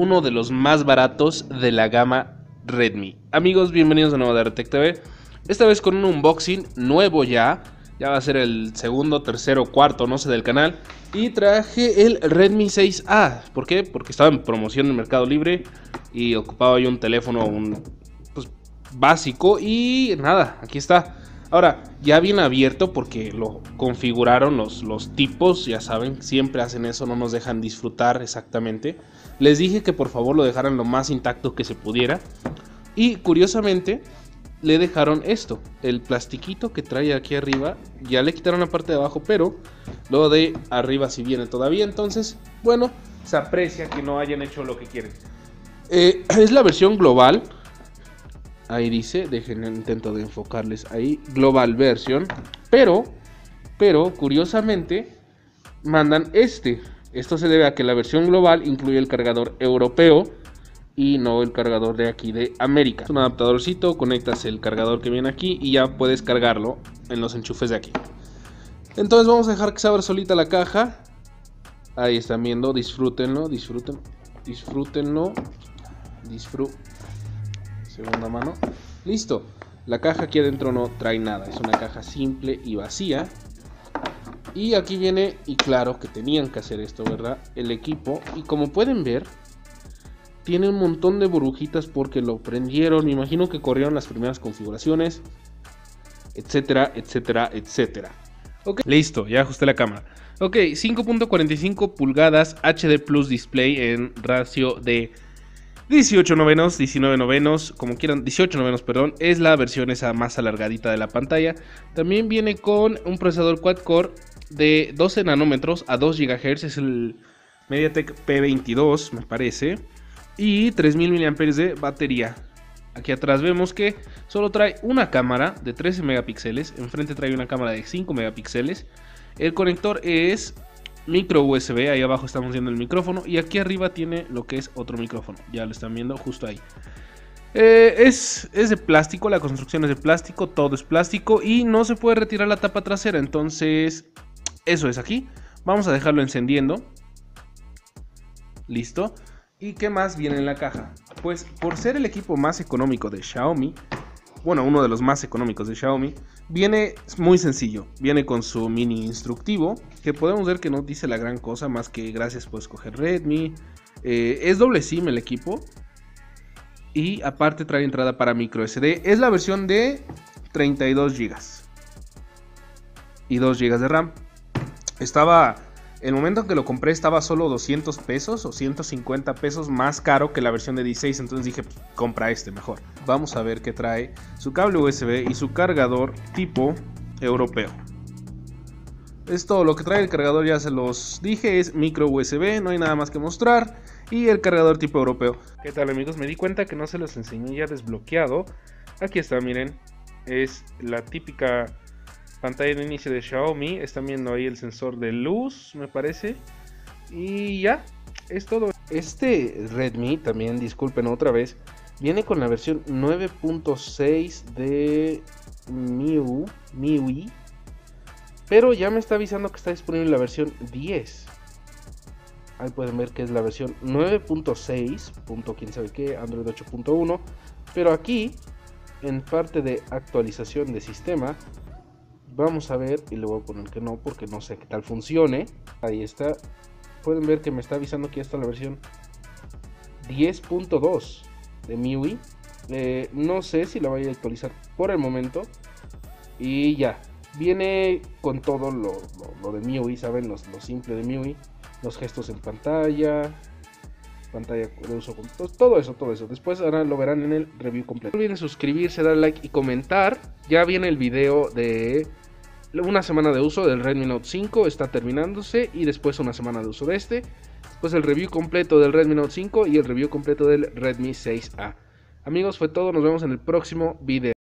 uno de los más baratos de la gama Redmi. Amigos, bienvenidos de nuevo a DRTechTV. Esta vez con un unboxing nuevo ya va a ser el segundo, tercero, cuarto, no sé, del canal. Y traje el Redmi 6A, ¿por qué? Porque estaba en promoción en Mercado Libre y ocupaba yo un teléfono básico y nada, aquí está. Ahora, ya bien abierto porque lo configuraron los tipos, ya saben, siempre hacen eso, no nos dejan disfrutar exactamente. Les dije que por favor lo dejaran lo más intacto que se pudiera. Y curiosamente, le dejaron esto, el plastiquito que trae aquí arriba, ya le quitaron la parte de abajo, pero lo de arriba sí viene todavía. Entonces, bueno, se aprecia que no hayan hecho lo que quieren. Es la versión global. Ahí dice, dejen el intento de enfocarles ahí, Global Version, pero curiosamente mandan este. Esto se debe a que la versión global incluye el cargador europeo y no el cargador de aquí de América. Es un adaptadorcito, conectas el cargador que viene aquí y ya puedes cargarlo en los enchufes de aquí. Entonces vamos a dejar que se abra solita la caja. Ahí están viendo, disfrútenlo. Segunda mano, listo. La caja aquí adentro no trae nada, es una caja simple y vacía. Y aquí viene, y claro que tenían que hacer esto, ¿verdad? El equipo, y como pueden ver, tiene un montón de burbujitas porque lo prendieron. Me imagino que corrieron las primeras configuraciones, etcétera, etcétera, etcétera. Okay. Listo, ya ajusté la cámara. Ok, 5.45 pulgadas HD Plus Display en ratio de 18 novenos, es la versión esa más alargadita de la pantalla. También viene con un procesador quad-core de 12 nanómetros a 2 GHz, es el MediaTek P22 me parece, y 3000 mAh de batería. Aquí atrás vemos que solo trae una cámara de 13 megapíxeles, enfrente trae una cámara de 5 megapíxeles, el conector es micro USB, ahí abajo estamos viendo el micrófono, y aquí arriba tiene lo que es otro micrófono, ya lo están viendo justo ahí. Es de plástico, la construcción es de plástico, todo es plástico y no se puede retirar la tapa trasera, entonces eso es aquí. Vamos a dejarlo encendiendo. Listo. ¿Y qué más viene en la caja? Pues por ser el equipo más económico de Xiaomi, bueno, uno de los más económicos de Xiaomi, viene muy sencillo, viene con su mini instructivo, que podemos ver que no dice la gran cosa más que gracias por escoger Redmi. Es doble SIM el equipo y aparte trae entrada para micro SD, es la versión de 32 GB y 2 GB de RAM. Estaba, el momento en que lo compré estaba solo 200 pesos o 150 pesos más caro que la versión de 16, entonces dije, pues, compra este mejor. Vamos a ver qué trae su cable USB y su cargador tipo europeo. Es todo lo que trae el cargador, ya se los dije, es micro USB, no hay nada más que mostrar, y el cargador tipo europeo. ¿Qué tal, amigos? Me di cuenta que no se los enseñé ya desbloqueado. Aquí está, miren, es la típica pantalla de inicio de Xiaomi, están viendo ahí el sensor de luz, me parece. Y ya, es todo. Este Redmi también, disculpen otra vez, viene con la versión 9.6 de MIUI, pero ya me está avisando que está disponible la versión 10. Ahí pueden ver que es la versión 9.6. Quién sabe qué, Android 8.1. Pero aquí, en parte de actualización de sistema, vamos a ver, y le voy a poner que no porque no sé qué tal funcione. Ahí está, pueden ver que me está avisando que ya está la versión 10.2 de MIUI. No sé si la voy a actualizar por el momento. Y ya, viene con todo lo de MIUI, saben, lo simple de MIUI. Los gestos en pantalla, pantalla de uso, todo eso. Después ahora lo verán en el review completo. No olviden suscribirse, dar like y comentar. Ya viene el video de una semana de uso del Redmi Note 5, está terminándose, y después una semana de uso de este. Después el review completo del Redmi Note 5 y el review completo del Redmi 6A. Amigos, fue todo, nos vemos en el próximo video.